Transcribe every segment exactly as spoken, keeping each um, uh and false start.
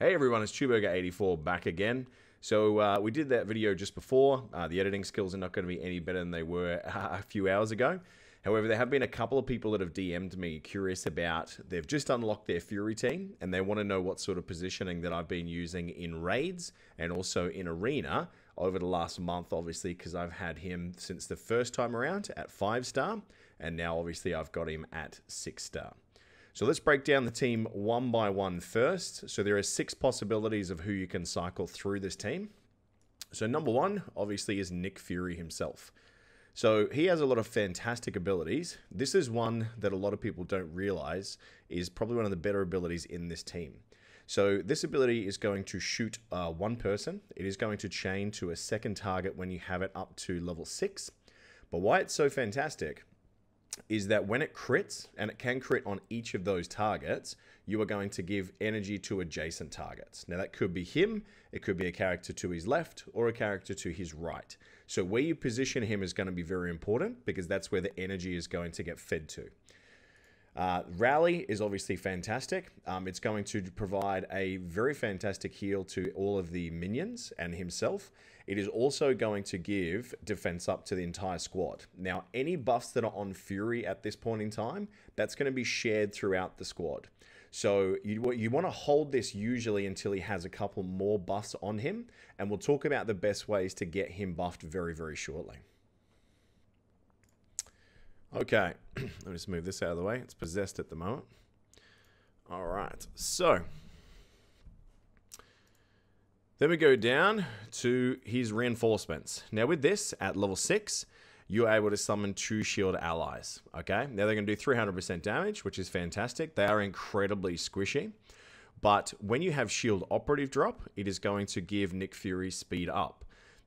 Hey everyone, it's Chewburger eighty-four back again. So uh, we did that video just before. Uh, the editing skills are not going to be any better than they were a few hours ago. However, there have been a couple of people that have D M'd me curious about, they've just unlocked their Fury team and they want to know what sort of positioning that I've been using in raids and also in arena over the last month, obviously, because I've had him since the first time around at five star and now obviously I've got him at six star. So let's break down the team one by one first. So there are six possibilities of who you can cycle through this team. So number one, obviously, is Nick Fury himself. So he has a lot of fantastic abilities. This is one that a lot of people don't realize is probably one of the better abilities in this team. So this ability is going to shoot uh, one person. It is going to chain to a second target when you have it up to level six. But why it's so fantastic is that when it crits, and it can crit on each of those targets, you are going to give energy to adjacent targets. Now that could be him, it could be a character to his left, or a character to his right. So where you position him is going to be very important, because that's where the energy is going to get fed to. Uh, Rally is obviously fantastic. Um, it's going to provide a very fantastic heal to all of the minions and himself. It is also going to give defense up to the entire squad. Now, any buffs that are on Fury at this point in time, that's going to be shared throughout the squad. So you, you want to hold this usually until he has a couple more buffs on him, and we'll talk about the best ways to get him buffed very, very shortly. Okay, let me just move this out of the way. It's possessed at the moment. All right, so then we go down to his reinforcements. Now with this, at level six, you're able to summon two shield allies, okay? Now they're going to do three hundred percent damage, which is fantastic. They are incredibly squishy. But when you have Shield Operative drop, it is going to give Nick Fury speed up.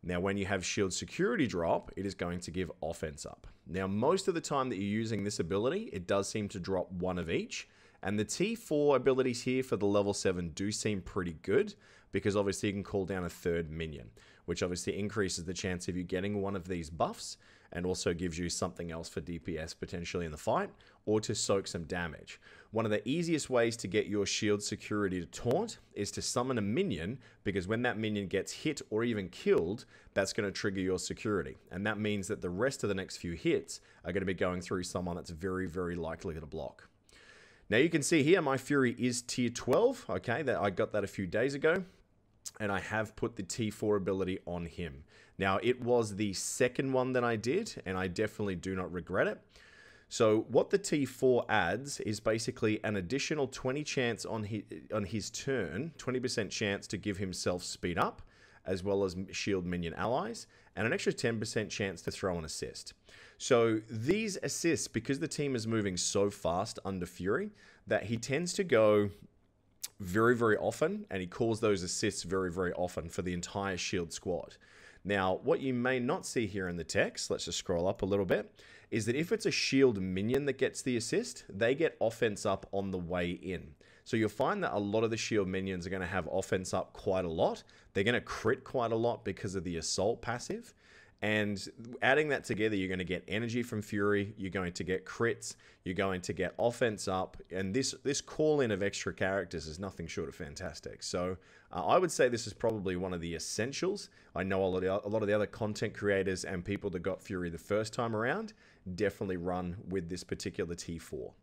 Now, when you have Shield Security drop, it is going to give offense up. Now, most of the time that you're using this ability, it does seem to drop one of each. And the T four abilities here for the level seven do seem pretty good, because obviously you can call down a third minion, which obviously increases the chance of you getting one of these buffs and also gives you something else for D P S potentially in the fight or to soak some damage. One of the easiest ways to get your Shield Security to taunt is to summon a minion, because when that minion gets hit or even killed, that's going to trigger your security. And that means that the rest of the next few hits are going to be going through someone that's very, very likely to block. Now you can see here, my Fury is tier twelve, okay, that I got that a few days ago, and I have put the T four ability on him. Now it was the second one that I did, and I definitely do not regret it. So what the T four adds is basically an additional twenty chance on his, on his turn, twenty percent chance to give himself speed up, as well as shield minion allies, and an extra ten percent chance to throw an assist. So these assists, because the team is moving so fast under Fury, that he tends to go very, very often, and he calls those assists very, very often for the entire shield squad. Now, what you may not see here in the text, let's just scroll up a little bit, is that if it's a shield minion that gets the assist, they get offense up on the way in. So you'll find that a lot of the shield minions are going to have offense up quite a lot. They're going to crit quite a lot because of the assault passive. And adding that together, you're going to get energy from Fury. You're going to get crits. You're going to get offense up. And this, this call-in of extra characters is nothing short of fantastic. So uh, I would say this is probably one of the essentials. I know a lot of the, a lot of the other content creators and people that got Fury the first time around definitely run with this particular T four.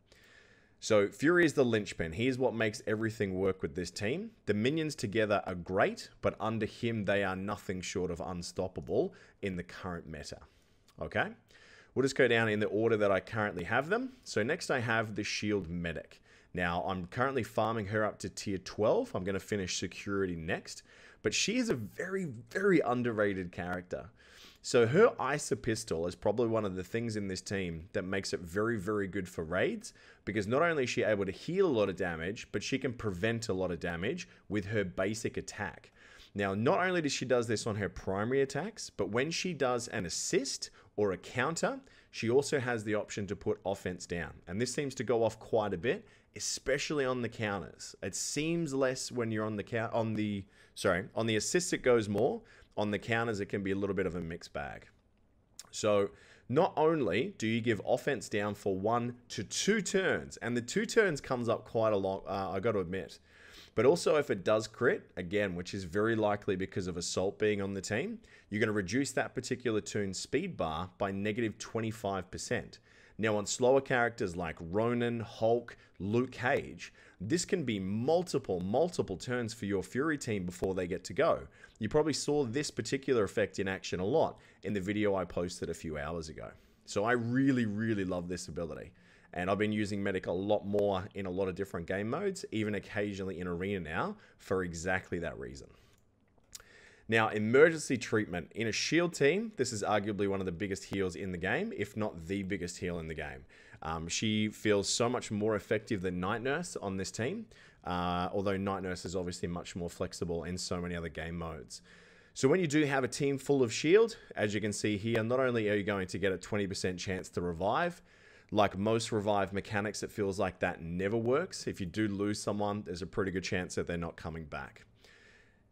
So Fury is the linchpin. He is what makes everything work with this team. The minions together are great, but under him, they are nothing short of unstoppable in the current meta. Okay, we'll just go down in the order that I currently have them. So next I have the Shield Medic. Now I'm currently farming her up to tier twelve. I'm gonna finish security next, but she is a very, very underrated character. So her Icer Pistol is probably one of the things in this team that makes it very, very good for raids, because not only is she able to heal a lot of damage, but she can prevent a lot of damage with her basic attack. Now, not only does she does this on her primary attacks, but when she does an assist or a counter, she also has the option to put offense down. And this seems to go off quite a bit, especially on the counters. It seems less when you're on the count, on the, sorry, on the assists it goes more. On the counters, it can be a little bit of a mixed bag. So not only do you give offense down for one to two turns, and the two turns comes up quite a lot, uh, I got to admit. But also if it does crit, again, which is very likely because of Assault being on the team, you're going to reduce that particular tune's speed bar by negative twenty-five percent. Now on slower characters like Ronin, Hulk, Luke Cage, this can be multiple, multiple turns for your Fury team before they get to go. You probably saw this particular effect in action a lot in the video I posted a few hours ago. So I really, really love this ability. And I've been using Medic a lot more in a lot of different game modes, even occasionally in Arena now, for exactly that reason. Now, emergency treatment. In a Shield team, this is arguably one of the biggest heals in the game, if not the biggest heal in the game. Um, she feels so much more effective than Night Nurse on this team, uh, although Night Nurse is obviously much more flexible in so many other game modes. So when you do have a team full of Shield, as you can see here, not only are you going to get a twenty percent chance to revive, like most revive mechanics, it feels like that never works. If you do lose someone, there's a pretty good chance that they're not coming back.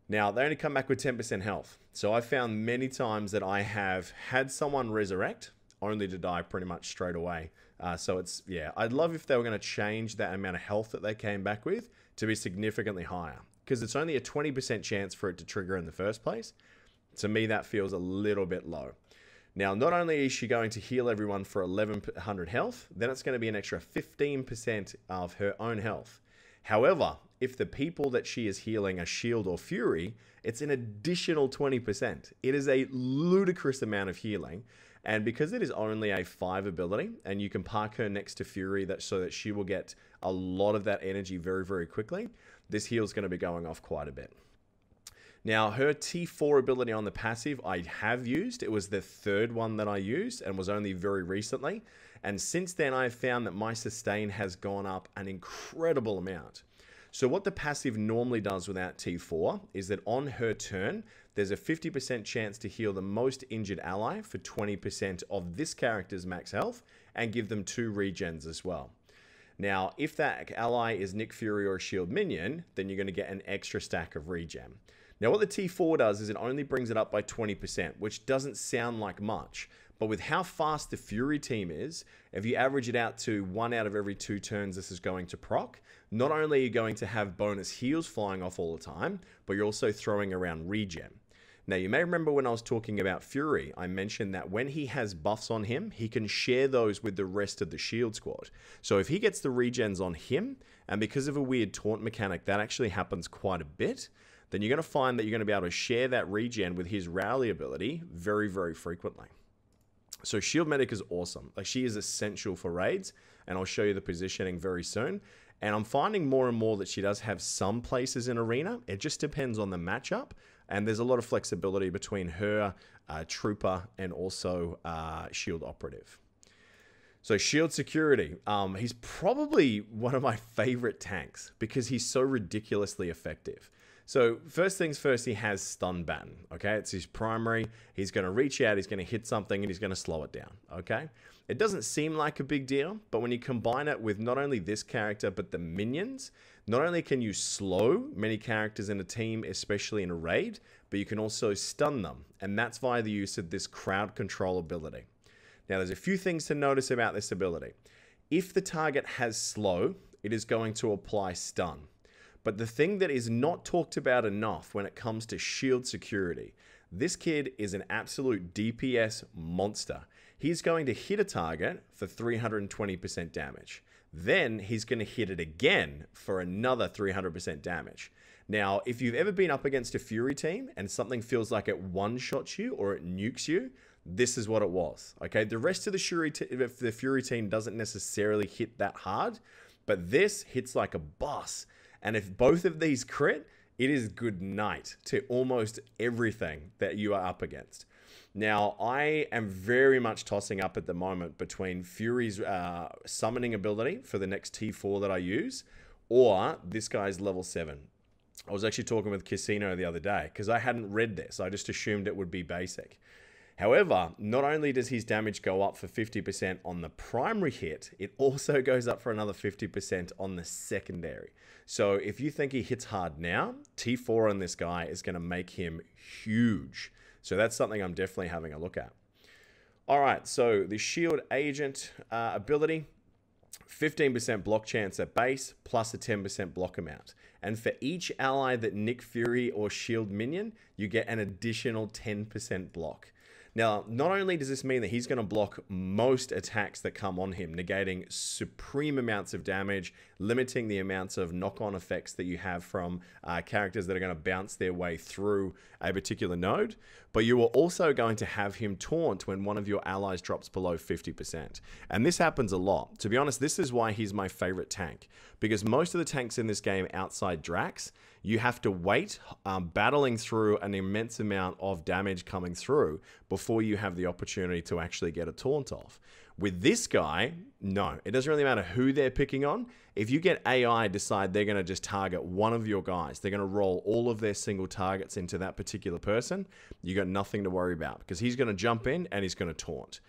Now, they only come back with ten percent health. So I found many times that I have had someone resurrect, only to die pretty much straight away. Uh, so it's, yeah, I'd love if they were going to change that amount of health that they came back with to be significantly higher. Because it's only a twenty percent chance for it to trigger in the first place. To me, that feels a little bit low. Now, not only is she going to heal everyone for eleven hundred health, then it's going to be an extra fifteen percent of her own health. However, if the people that she is healing are Shield or Fury, it's an additional twenty percent. It is a ludicrous amount of healing. And because it is only a five ability, and you can park her next to Fury that so that she will get a lot of that energy very, very quickly, this heal is going to be going off quite a bit. Now, her T four ability on the passive I have used. It was the third one that I used and was only very recently. And since then, I've found that my sustain has gone up an incredible amount. So what the passive normally does without T four is that on her turn, there's a fifty percent chance to heal the most injured ally for twenty percent of this character's max health and give them two regens as well. Now, if that ally is Nick Fury or a Shield minion, then you're going to get an extra stack of regen. Now, what the T four does is it only brings it up by twenty percent, which doesn't sound like much. But with how fast the Fury team is, if you average it out to one out of every two turns this is going to proc, not only are you going to have bonus heals flying off all the time, but you're also throwing around regen. Now, you may remember when I was talking about Fury, I mentioned that when he has buffs on him, he can share those with the rest of the Shield squad. So if he gets the regens on him, and because of a weird taunt mechanic, that actually happens quite a bit, then you're going to find that you're going to be able to share that regen with his rally ability very, very frequently. So Shield Medic is awesome. Like, she is essential for raids, and I'll show you the positioning very soon. And I'm finding more and more that she does have some places in Arena. It just depends on the matchup. And there's a lot of flexibility between her uh, Trooper and also uh, Shield Operative. So Shield Security, um, he's probably one of my favorite tanks because he's so ridiculously effective. So first things first, he has stun baton, okay? It's his primary. He's going to reach out, he's going to hit something, and he's going to slow it down, okay? It doesn't seem like a big deal, but when you combine it with not only this character, but the minions, not only can you slow many characters in a team, especially in a raid, but you can also stun them, and that's via the use of this crowd control ability. Now, there's a few things to notice about this ability. If the target has slow, it is going to apply stun. But the thing that is not talked about enough when it comes to Shield Security, this kid is an absolute D P S monster. He's going to hit a target for three hundred twenty percent damage. Then he's going to hit it again for another three hundred percent damage. Now, if you've ever been up against a Fury team and something feels like it one-shots you or it nukes you, this is what it was. Okay, the rest of the Fury, the Fury team doesn't necessarily hit that hard, but this hits like a boss. And if both of these crit, it is good night to almost everything that you are up against. Now, I am very much tossing up at the moment between Fury's uh, summoning ability for the next T four that I use, or this guy's level seven. I was actually talking with Casino the other day because I hadn't read this. I just assumed it would be basic. However, not only does his damage go up for fifty percent on the primary hit, it also goes up for another fifty percent on the secondary. So if you think he hits hard now, T four on this guy is going to make him huge. So that's something I'm definitely having a look at. All right, so the Shield Agent uh, ability. fifteen percent block chance at base, plus a ten percent block amount. And for each ally that Nick Fury or Shield minion, you get an additional ten percent block. Now, not only does this mean that he's going to block most attacks that come on him, negating supreme amounts of damage, limiting the amounts of knock-on effects that you have from uh, characters that are going to bounce their way through a particular node, but you are also going to have him taunt when one of your allies drops below fifty percent. And this happens a lot. To be honest, this is why he's my favorite tank, because most of the tanks in this game outside Drax, you have to wait, um, battling through an immense amount of damage coming through before you have the opportunity to actually get a taunt off. With this guy, no, it doesn't really matter who they're picking on. If you get A I decide they're going to just target one of your guys, they're going to roll all of their single targets into that particular person, you got nothing to worry about because he's going to jump in and he's going to taunt.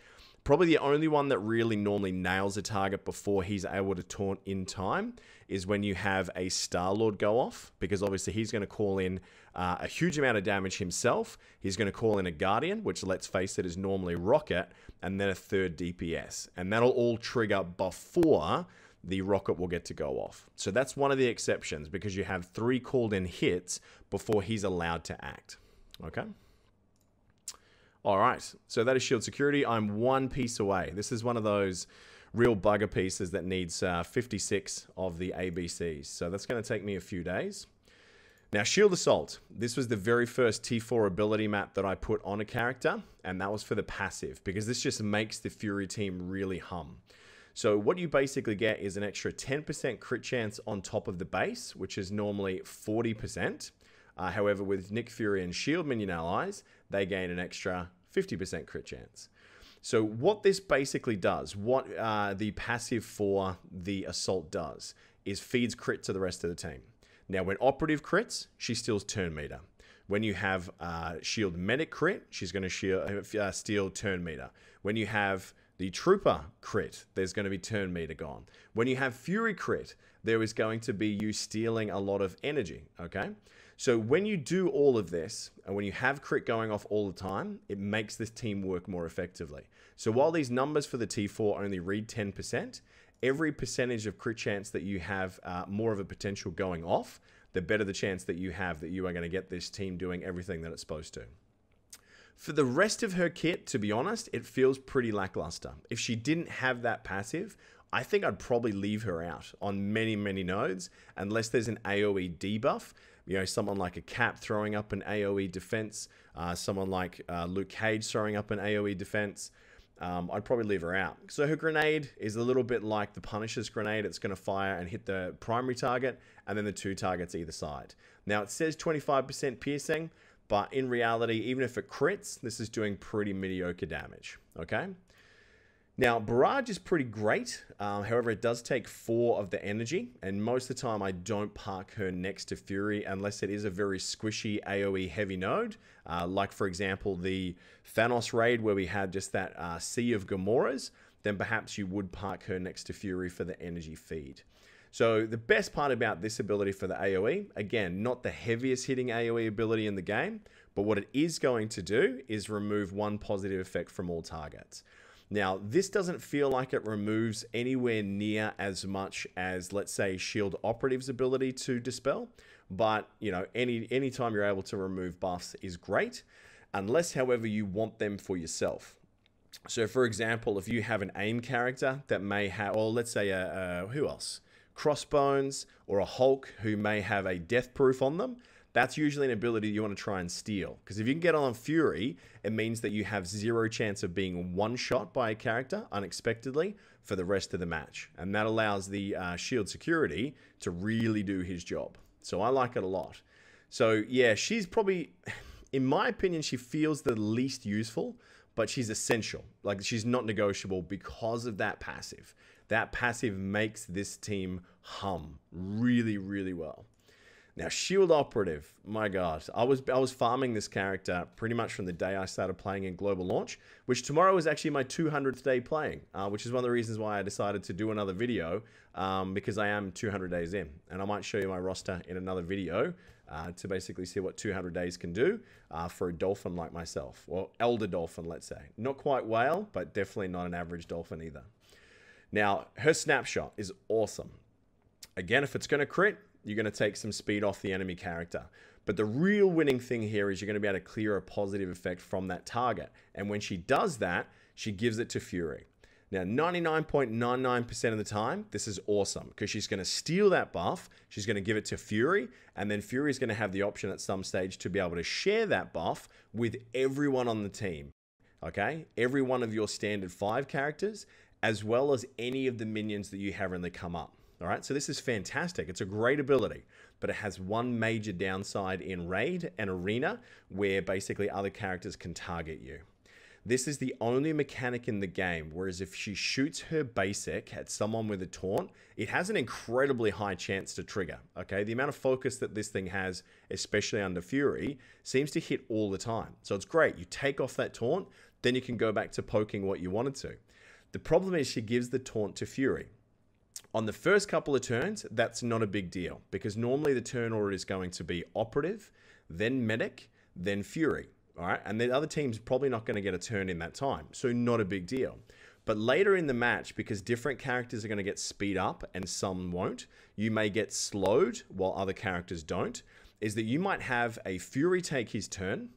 Probably the only one that really normally nails a target before he's able to taunt in time is when you have a Star-Lord go off, because obviously he's going to call in uh, a huge amount of damage himself. He's going to call in a Guardian, which, let's face it, is normally Rocket, and then a third D P S. And that'll all trigger before the Rocket will get to go off. So that's one of the exceptions, because you have three called-in hits before he's allowed to act. Okay? All right, so that is Shield Security. I'm one piece away. This is one of those real bugger pieces that needs uh, fifty-six of the A B Cs. So that's going to take me a few days. Now, Shield Assault. This was the very first T four ability map that I put on a character, and that was for the passive, because this just makes the Fury team really hum. So what you basically get is an extra ten percent crit chance on top of the base, which is normally forty percent. Uh, however, with Nick Fury and Shield minion allies, they gain an extra fifty percent crit chance. So what this basically does, what uh, the passive for the assault does, is feeds crit to the rest of the team. Now, when operative crits, she steals turn meter. When you have uh, Shield Medic crit, she's going to uh, steal turn meter. When you have the Trooper crit, there's going to be turn meter gone. When you have Fury crit, there is going to be you stealing a lot of energy, okay? So when you do all of this, and when you have crit going off all the time, it makes this team work more effectively. So while these numbers for the T four only read ten percent, every percentage of crit chance that you have uh, more of a potential going off, the better the chance that you have that you are going to get this team doing everything that it's supposed to. For the rest of her kit, to be honest, it feels pretty lackluster. If she didn't have that passive, I think I'd probably leave her out on many, many nodes, unless there's an AoE debuff. You know, someone like a Cap throwing up an AoE defense, uh, someone like uh, Luke Cage throwing up an AoE defense. Um, I'd probably leave her out. So her grenade is a little bit like the Punisher's grenade. It's going to fire and hit the primary target, and then the two targets either side. Now, it says twenty-five percent piercing, but in reality, even if it crits, this is doing pretty mediocre damage, okay? Now, Barrage is pretty great. Um, however, it does take four of the energy, and most of the time I don't park her next to Fury unless it is a very squishy AoE heavy node. Uh, like, for example, the Thanos raid where we had just that uh, sea of Gamoras, then perhaps you would park her next to Fury for the energy feed. So the best part about this ability for the AoE, again, not the heaviest hitting AoE ability in the game, but what it is going to do is remove one positive effect from all targets. Now, this doesn't feel like it removes anywhere near as much as, let's say, Shield Operative's ability to dispel, but, you know, any any time you're able to remove buffs is great, unless, however, you want them for yourself. So, for example, if you have an AIM character that may have, or let's say, a, a, who else? Crossbones or a Hulk who may have a death proof on them, that's usually an ability you want to try and steal. Because if you can get on Fury, it means that you have zero chance of being one shot by a character unexpectedly for the rest of the match. And that allows the uh, Shield Security to really do his job. So I like it a lot. So yeah, she's probably, in my opinion, she feels the least useful, but she's essential. Like, she's not negotiable because of that passive. That passive makes this team hum really, really well. Now, Shield Operative, my God. I was I was farming this character pretty much from the day I started playing in Global Launch, which tomorrow is actually my two hundredth day playing, uh, which is one of the reasons why I decided to do another video, um, because I am two hundred days in. And I might show you my roster in another video uh, to basically see what two hundred days can do uh, for a dolphin like myself. Well, elder dolphin, let's say. Not quite whale, but definitely not an average dolphin either. Now, her snapshot is awesome. Again, if it's going to crit, you're going to take some speed off the enemy character. But the real winning thing here is you're going to be able to clear a positive effect from that target. And when she does that, she gives it to Fury. Now, ninety-nine point nine nine percent of the time, this is awesome because she's going to steal that buff. She's going to give it to Fury, and then Fury is going to have the option at some stage to be able to share that buff with everyone on the team. Okay? Every one of your standard five characters, as well as any of the minions that you have when they come up. All right? So this is fantastic. It's a great ability, but it has one major downside in Raid and Arena where basically other characters can target you. This is the only mechanic in the game, whereas if she shoots her basic at someone with a taunt, it has an incredibly high chance to trigger, okay? The amount of focus that this thing has, especially under Fury, seems to hit all the time. So it's great. You take off that taunt, then you can go back to poking what you wanted to. The problem is she gives the taunt to Fury. On the first couple of turns, that's not a big deal, because normally the turn order is going to be Operative, then Medic, then Fury. All right, and the other team's probably not going to get a turn in that time, so not a big deal. But later in the match, because different characters are going to get speed up and some won't, you may get slowed while other characters don't, is that you might have a Fury take his turn,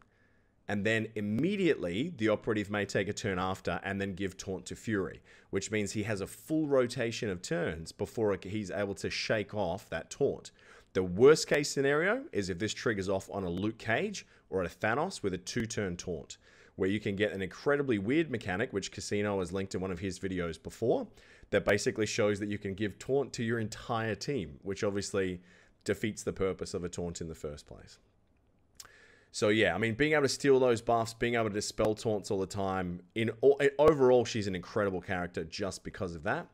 and then immediately the Operative may take a turn after and then give taunt to Fury, which means he has a full rotation of turns before he's able to shake off that taunt. The worst case scenario is if this triggers off on a Luke Cage or at a Thanos with a two-turn taunt, where you can get an incredibly weird mechanic, which Casino has linked in one of his videos before, that basically shows that you can give taunt to your entire team, which obviously defeats the purpose of a taunt in the first place. So yeah, I mean, being able to steal those buffs, being able to dispel taunts all the time, in all, overall, she's an incredible character just because of that.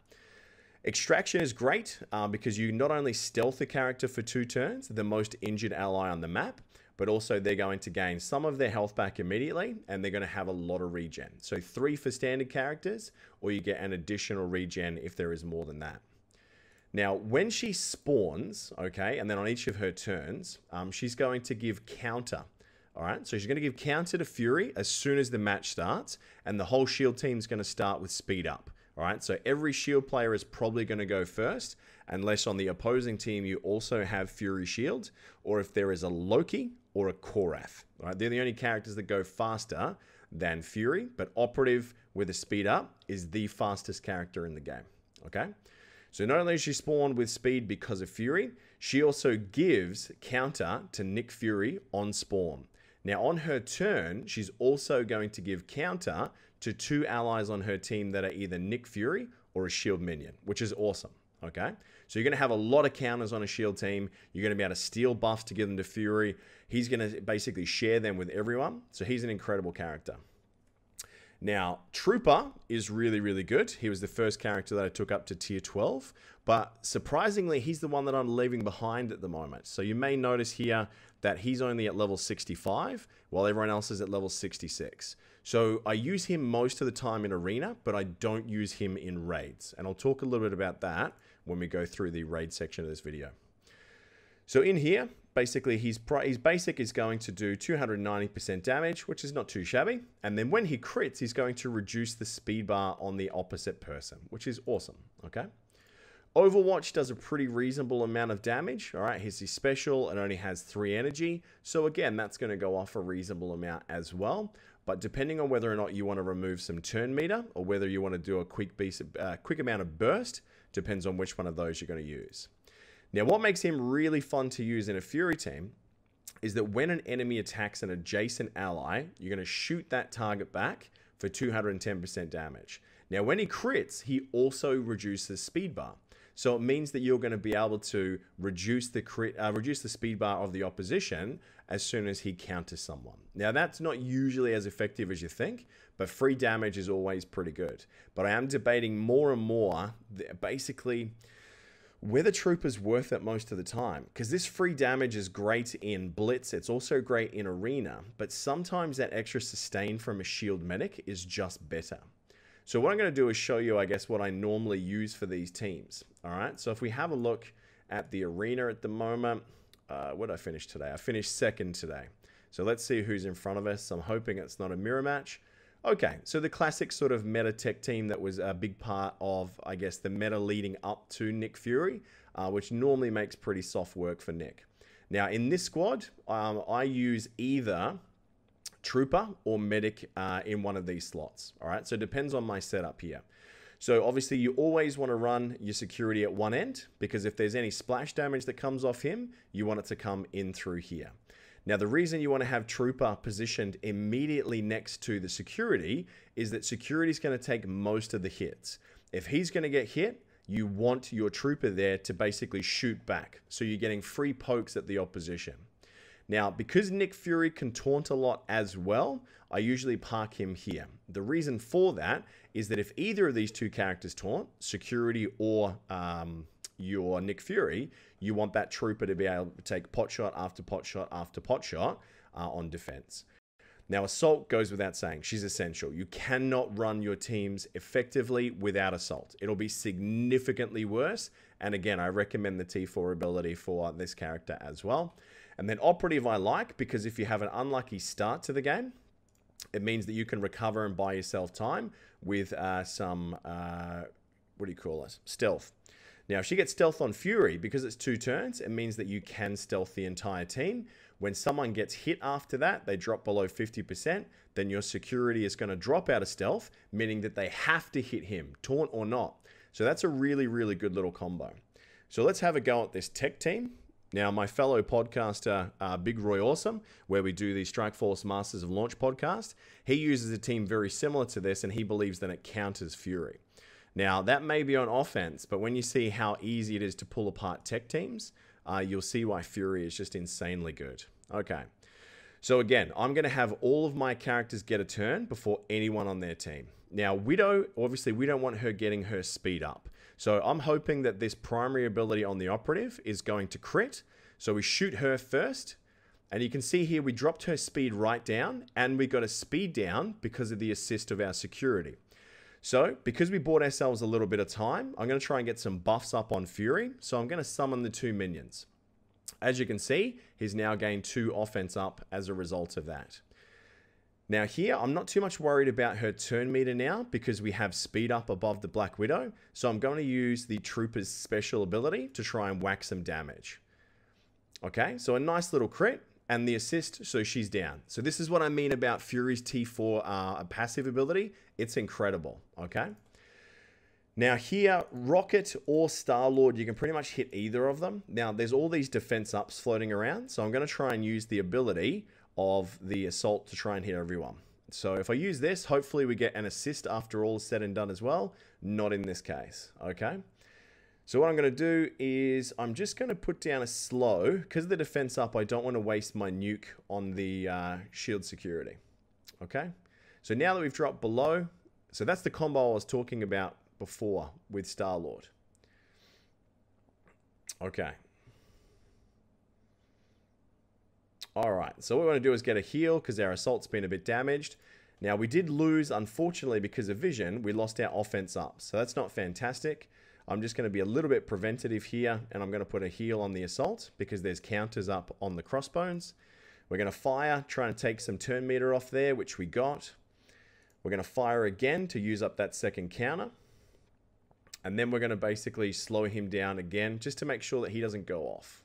Extraction is great uh, because you not only stealth a character for two turns, the most injured ally on the map, but also they're going to gain some of their health back immediately, and they're going to have a lot of regen. So three for standard characters, or you get an additional regen if there is more than that. Now, when she spawns, okay, and then on each of her turns, um, she's going to give counter. All right, so she's going to give counter to Fury as soon as the match starts, and the whole Shield team is going to start with speed up. All right, so every Shield player is probably going to go first, unless on the opposing team you also have Fury Shield, or if there is a Loki or a Korath. All right, they're the only characters that go faster than Fury, but Operative with a speed up is the fastest character in the game. Okay, so not only is she spawned with speed because of Fury, she also gives counter to Nick Fury on spawn. Now on her turn, she's also going to give counter to two allies on her team that are either Nick Fury or a Shield minion, which is awesome, okay? So you're gonna have a lot of counters on a Shield team. You're gonna be able to steal buffs to give them to Fury. He's gonna basically share them with everyone. So he's an incredible character. Now, Trooper is really, really good. He was the first character that I took up to tier twelve, but surprisingly, he's the one that I'm leaving behind at the moment. So you may notice here that he's only at level sixty-five, while everyone else is at level sixty-six. So I use him most of the time in Arena, but I don't use him in Raids. And I'll talk a little bit about that when we go through the Raid section of this video. So in here, basically, his, his basic is going to do two hundred ninety percent damage, which is not too shabby. And then when he crits, he's going to reduce the speed bar on the opposite person, which is awesome, okay? Overwatch does a pretty reasonable amount of damage, all right? He's his special and only has three energy. So again, that's going to go off a reasonable amount as well. But depending on whether or not you want to remove some turn meter or whether you want to do a quick, piece of, uh, quick amount of burst, depends on which one of those you're going to use. Now, what makes him really fun to use in a Fury team is that when an enemy attacks an adjacent ally, you're going to shoot that target back for two hundred ten percent damage. Now, when he crits, he also reduces speed bar. So it means that you're going to be able to reduce the, crit, uh, reduce the speed bar of the opposition as soon as he counters someone. Now, that's not usually as effective as you think, but free damage is always pretty good. But I am debating more and more, basically, whether Trooper's worth it most of the time, because this free damage is great in Blitz, it's also great in Arena, but sometimes that extra sustain from a Shield Medic is just better. So what I'm going to do is show you, I guess, what I normally use for these teams. All right, so if we have a look at the Arena at the moment, uh, what did I finish today? I finished second today. So let's see who's in front of us. I'm hoping it's not a mirror match. Okay, so the classic sort of meta tech team that was a big part of, I guess, the meta leading up to Nick Fury, uh, which normally makes pretty soft work for Nick. Now, in this squad, um, I use either Trooper or Medic uh, in one of these slots. All right, so it depends on my setup here. So obviously you always want to run your security at one end, because if there's any splash damage that comes off him, you want it to come in through here. Now, the reason you want to have Trooper positioned immediately next to the security is that security is going to take most of the hits. If he's going to get hit, you want your Trooper there to basically shoot back, so you're getting free pokes at the opposition. Now, because Nick Fury can taunt a lot as well, I usually park him here. The reason for that is that if either of these two characters taunt, security or um, your Nick Fury, you want that Trooper to be able to take pot shot after pot shot after pot shot uh, on defense. Now, Assault goes without saying. She's essential. You cannot run your teams effectively without Assault. It'll be significantly worse. And again, I recommend the T four ability for this character as well. And then Operative I like, because if you have an unlucky start to the game, it means that you can recover and buy yourself time with uh, some, uh, what do you call it? Stealth. Now, if she gets stealth on Fury, because it's two turns, it means that you can stealth the entire team. When someone gets hit after that, they drop below fifty percent, then your security is going to drop out of stealth, meaning that they have to hit him, taunt or not. So that's a really, really good little combo. So let's have a go at this tech team. Now, my fellow podcaster, uh, Big Roy Awesome, where we do the Strike Force Masters of Launch podcast, he uses a team very similar to this, and he believes that it counters Fury. Now, that may be on offense, but when you see how easy it is to pull apart tech teams, uh, you'll see why Fury is just insanely good. Okay. So again, I'm going to have all of my characters get a turn before anyone on their team. Now, Widow, obviously, we don't want her getting her speed up. So I'm hoping that this primary ability on the Operative is going to crit. So we shoot her first. And you can see here, we dropped her speed right down, and we got a speed down because of the assist of our security. So because we bought ourselves a little bit of time, I'm going to try and get some buffs up on Fury. So I'm going to summon the two minions. As you can see, he's now gained two offense up as a result of that. Now here, I'm not too much worried about her turn meter now, because we have speed up above the Black Widow. So I'm going to use the Trooper's special ability to try and whack some damage. Okay, so a nice little crit and the assist, so she's down. So this is what I mean about Fury's T four uh, passive ability. It's incredible, okay? Now here, Rocket or Star-Lord, you can pretty much hit either of them. Now there's all these defense ups floating around, so I'm going to try and use the ability of the Assault to try and hit everyone. So if I use this, hopefully we get an assist after all is said and done as well. Not in this case, okay? So what I'm going to do is I'm just going to put down a slow, because of the defense up, I don't want to waste my nuke on the uh, Shield Security, okay? So now that we've dropped below, so that's the combo I was talking about before with Star-Lord. Okay. All right, so what we want to do is get a heal, because our Assault's been a bit damaged. Now, we did lose, unfortunately, because of vision, we lost our offense up. So that's not fantastic. I'm just going to be a little bit preventative here, and I'm going to put a heal on the Assault, because there's counters up on the crossbones. We're going to fire, try and take some turn meter off there, which we got. We're going to fire again to use up that second counter. And then we're going to basically slow him down again, just to make sure that he doesn't go off.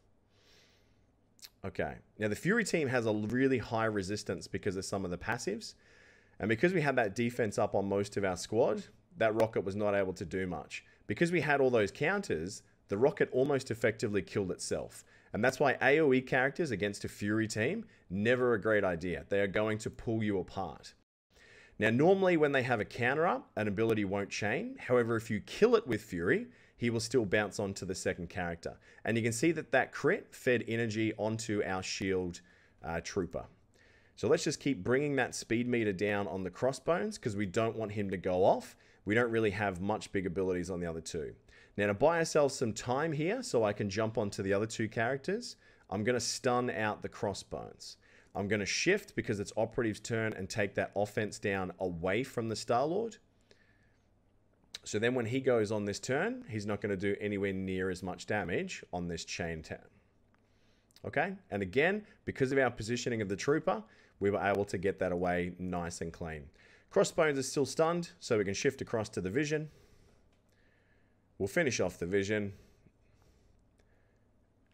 Okay, now the Fury team has a really high resistance because of some of the passives. And because we had that defense up on most of our squad, that Rocket was not able to do much. Because we had all those counters, the Rocket almost effectively killed itself. And that's why AoE characters against a Fury team, never a great idea. They are going to pull you apart. Now, normally when they have a counter up, an ability won't chain. However, if you kill it with Fury, he will still bounce onto the second character. And you can see that that crit fed energy onto our Shield uh, Trooper. So let's just keep bringing that speed meter down on the crossbones, because we don't want him to go off. We don't really have much big abilities on the other two. Now, to buy ourselves some time here so I can jump onto the other two characters, I'm going to stun out the crossbones. I'm going to shift, because it's Operative's turn, and take that offense down away from the Star-Lord. So then when he goes on this turn, he's not going to do anywhere near as much damage on this chain turn. Okay? And again, because of our positioning of the Trooper, we were able to get that away nice and clean. Crossbones is still stunned, so we can shift across to the Vision. We'll finish off the Vision.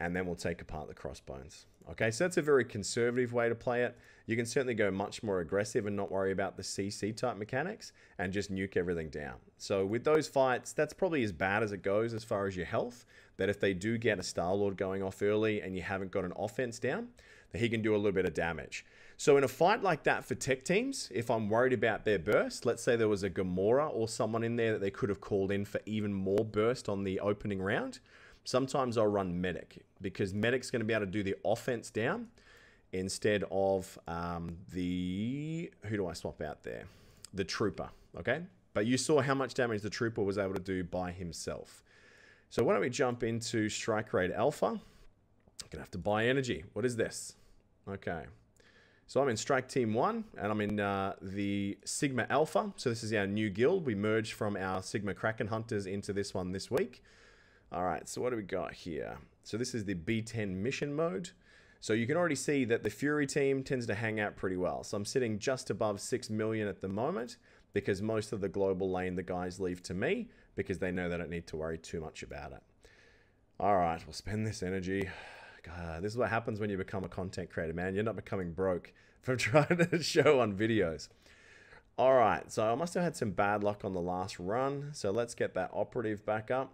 And then we'll take apart the Crossbones. Okay, so that's a very conservative way to play it. You can certainly go much more aggressive and not worry about the C C type mechanics and just nuke everything down. So with those fights, that's probably as bad as it goes as far as your health, that if they do get a Star-Lord going off early and you haven't got an offense down, that he can do a little bit of damage. So in a fight like that for tech teams, if I'm worried about their burst, let's say there was a Gamora or someone in there that they could have called in for even more burst on the opening round, sometimes I'll run Medic, because Medic's going to be able to do the offense down instead of um, the... Who do I swap out there? The Trooper, okay? But you saw how much damage the Trooper was able to do by himself. So why don't we jump into Strike Rate Alpha? I'm going to have to buy energy. What is this? Okay. So I'm in Strike Team one, and I'm in uh, the Sigma Alpha. So this is our new guild. We merged from our Sigma Kraken Hunters into this one this week. All right, so what do we got here? So this is the B ten mission mode. So you can already see that the Fury team tends to hang out pretty well. So I'm sitting just above six million at the moment because most of the global lane the guys leave to me because they know they don't need to worry too much about it. All right, we'll spend this energy. God, this is what happens when you become a content creator, man. You end up becoming broke from trying to show on videos. All right, so I must have had some bad luck on the last run. So let's get that operative back up.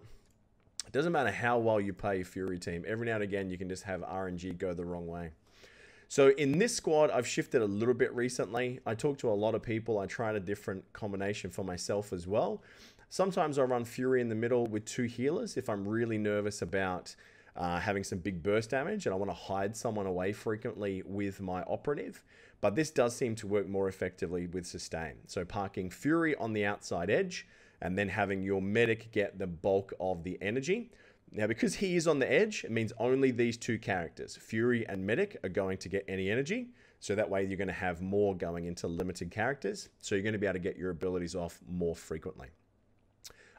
It doesn't matter how well you play your Fury team. Every now and again, you can just have R N G go the wrong way. So in this squad, I've shifted a little bit recently. I talk to a lot of people. I tried a different combination for myself as well. Sometimes I run Fury in the middle with two healers if I'm really nervous about uh, having some big burst damage and I want to hide someone away frequently with my operative. But this does seem to work more effectively with sustain. So parking Fury on the outside edge, and then having your Medic get the bulk of the energy. Now, because he is on the edge, it means only these two characters, Fury and Medic, are going to get any energy. So that way you're going to have more going into limited characters. So you're going to be able to get your abilities off more frequently.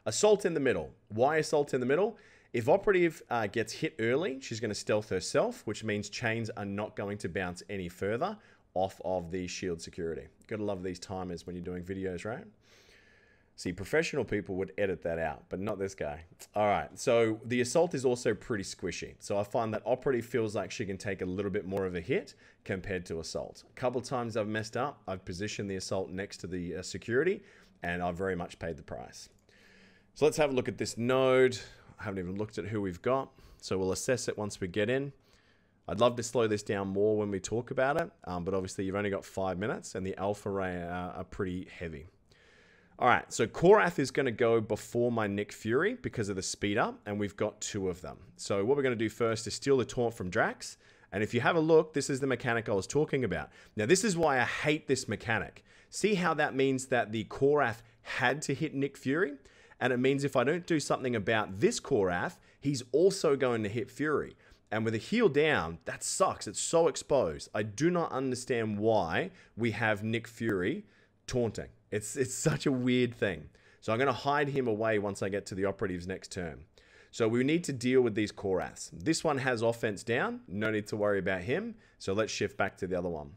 Assault in the middle. Why Assault in the middle? If Operative uh, gets hit early, she's going to stealth herself, which means chains are not going to bounce any further off of the Shield Security. You've got to love these timers when you're doing videos, right? See, professional people would edit that out, but not this guy. All right, so the Assault is also pretty squishy. So I find that Operative feels like she can take a little bit more of a hit compared to Assault. A couple times I've messed up. I've positioned the Assault next to the uh, Security, and I've very much paid the price. So let's have a look at this node. I haven't even looked at who we've got. So we'll assess it once we get in. I'd love to slow this down more when we talk about it, um, but obviously you've only got five minutes, and the Alpha Ray uh, are pretty heavy. All right, so Korath is going to go before my Nick Fury because of the speed up, and we've got two of them. So what we're going to do first is steal the taunt from Drax. And if you have a look, this is the mechanic I was talking about. Now, this is why I hate this mechanic. See how that means that the Korath had to hit Nick Fury? And it means if I don't do something about this Korath, he's also going to hit Fury. And with a heal down, that sucks. It's so exposed. I do not understand why we have Nick Fury taunting. It's, it's such a weird thing. So I'm going to hide him away once I get to the Operatives next turn. So we need to deal with these Koraths. This one has offense down. No need to worry about him. So let's shift back to the other one.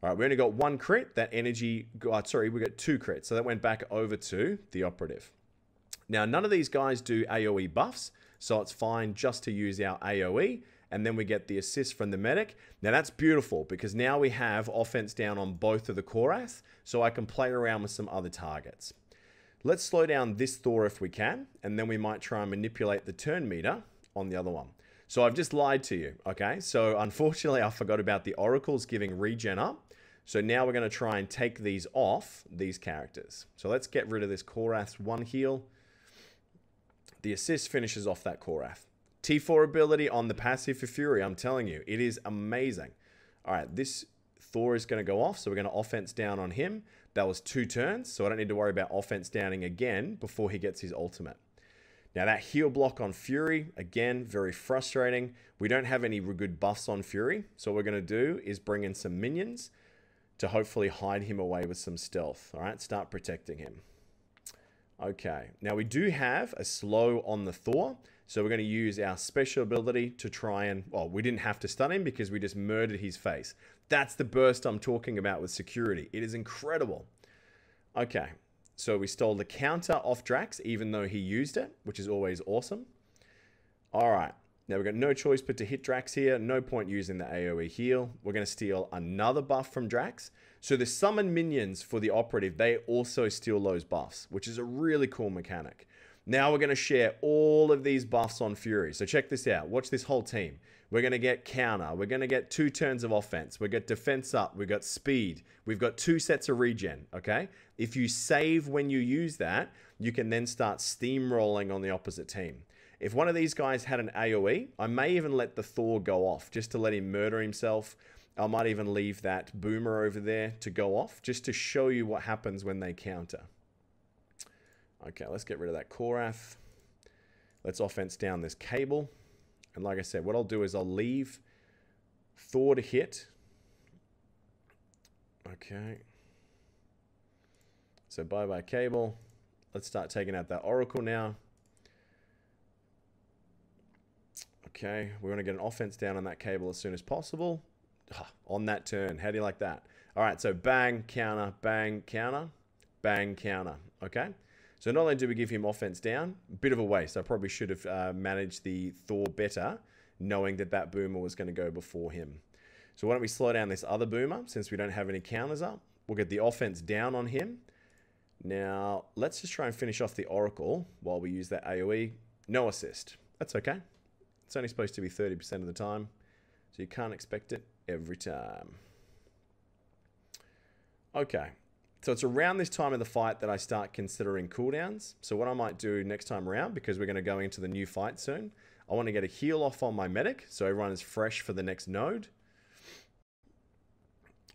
All right, we only got one crit. That energy... Oh, sorry, we got two crits. So that went back over to the Operative. Now, none of these guys do AoE buffs. So it's fine just to use our AoE. And then we get the assist from the Medic. Now that's beautiful because now we have offense down on both of the Korath, so I can play around with some other targets. Let's slow down this Thor if we can, and then we might try and manipulate the turn meter on the other one. So I've just lied to you, okay? So unfortunately I forgot about the Oracles giving regen up. So now we're gonna try and take these off these characters. So let's get rid of this Korath's one heal. The assist finishes off that Korath. T four ability on the passive for Fury, I'm telling you, it is amazing. All right, this Thor is going to go off, so we're going to offense down on him. That was two turns, so I don't need to worry about offense downing again before he gets his ultimate. Now that heal block on Fury, again, very frustrating. We don't have any good buffs on Fury, so what we're going to do is bring in some minions to hopefully hide him away with some stealth. All right, start protecting him. Okay, now we do have a slow on the Thor, so we're going to use our special ability to try and... Well, we didn't have to stun him because we just murdered his face. That's the burst I'm talking about with security. It is incredible. Okay, so we stole the counter off Drax, even though he used it, which is always awesome. All right, now we've got no choice but to hit Drax here. No point using the AoE heal. We're going to steal another buff from Drax. So the summon minions for the operative, they also steal those buffs, which is a really cool mechanic. Now we're going to share all of these buffs on Fury. So check this out. Watch this whole team. We're going to get counter. We're going to get two turns of offense. We got defense up. We got speed. We've got two sets of regen, okay? If you save when you use that, you can then start steamrolling on the opposite team. If one of these guys had an AoE, I may even let the Thor go off just to let him murder himself. I might even leave that boomer over there to go off just to show you what happens when they counter. Okay, let's get rid of that Korath. Let's offense down this cable. And like I said, what I'll do is I'll leave Thor to hit. Okay. So bye-bye cable. Let's start taking out that Oracle now. Okay, we want to get an offense down on that cable as soon as possible. Ugh, on that turn, how do you like that? All right, so bang, counter, bang, counter, bang, counter, okay? So not only do we give him offense down, bit of a waste. I probably should have uh, managed the Thor better, knowing that that boomer was going to go before him. So why don't we slow down this other boomer, since we don't have any counters up. We'll get the offense down on him. Now, let's just try and finish off the Oracle while we use that AoE. No assist. That's okay. It's only supposed to be thirty percent of the time, so you can't expect it every time. Okay. So it's around this time of the fight that I start considering cooldowns. So what I might do next time around, because we're going to go into the new fight soon, I want to get a heal off on my medic so everyone is fresh for the next node.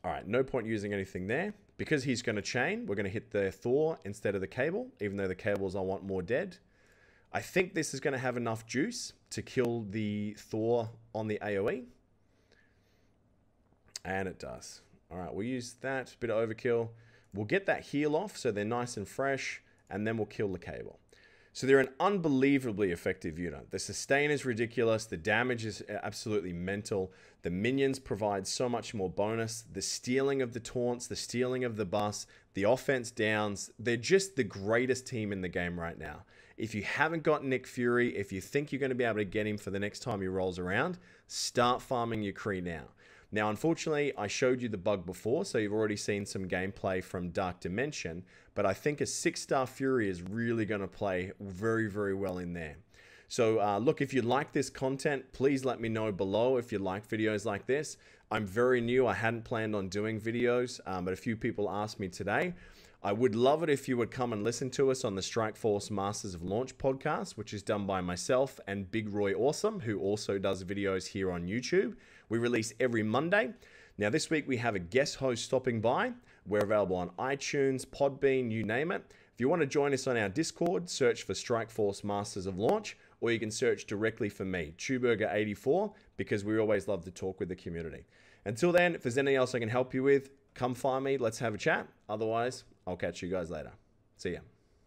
All right, no point using anything there. Because he's going to chain, we're going to hit the Thor instead of the cable, even though the cables I want more dead. I think this is going to have enough juice to kill the Thor on the AoE. And it does. All right, we'll use that bit of overkill. We'll get that heal off so they're nice and fresh, and then we'll kill the cable. So they're an unbelievably effective unit. The sustain is ridiculous. The damage is absolutely mental. The minions provide so much more bonus. The stealing of the taunts, the stealing of the bus, the offense downs. They're just the greatest team in the game right now. If you haven't got Nick Fury, if you think you're going to be able to get him for the next time he rolls around, start farming your Kree now. Now, unfortunately, I showed you the bug before, so you've already seen some gameplay from Dark Dimension, but I think a six-star Fury is really going to play very, very well in there. So, uh, look, if you like this content, please let me know below if you like videos like this. I'm very new. I hadn't planned on doing videos, um, but a few people asked me today. I would love it if you would come and listen to us on the Strike Force Masters of Launch podcast, which is done by myself and Big Roy Awesome, who also does videos here on YouTube. We release every Monday. Now, this week we have a guest host stopping by. We're available on iTunes, Podbean, you name it. If you want to join us on our Discord, search for Strike Force Masters of Launch, or you can search directly for me, Chewburger eighty-four, because we always love to talk with the community. Until then, if there's anything else I can help you with, come find me. Let's have a chat. Otherwise, I'll catch you guys later. See ya.